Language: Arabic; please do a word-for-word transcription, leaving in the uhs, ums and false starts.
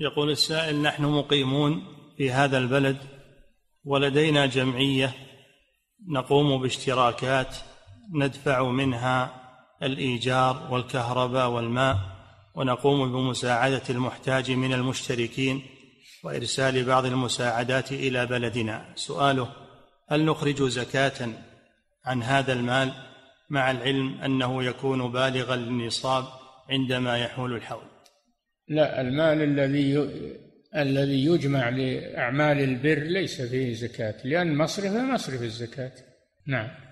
يقول السائل: نحن مقيمون في هذا البلد ولدينا جمعية نقوم باشتراكات ندفع منها الإيجار والكهرباء والماء، ونقوم بمساعدة المحتاج من المشتركين وإرسال بعض المساعدات إلى بلدنا. سؤاله: هل نخرج زكاة عن هذا المال مع العلم أنه يكون بالغا للنصاب عندما يحول الحول؟ لا، المال الذي الذي يجمع لأعمال البر ليس فيه زكاة، لأن مصرفه مصرف الزكاة. نعم.